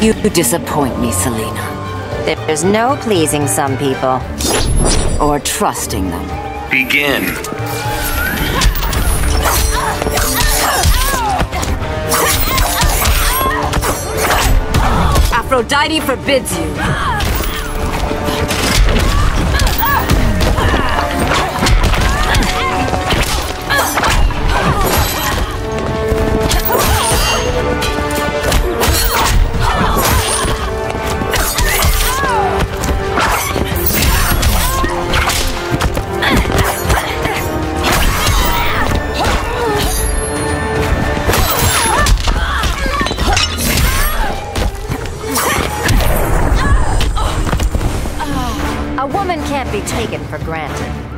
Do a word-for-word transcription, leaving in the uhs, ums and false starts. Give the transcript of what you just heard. You disappoint me, Selena. There's no pleasing some people. Or trusting them. Begin. Aphrodite forbids you. A woman can't be taken for granted.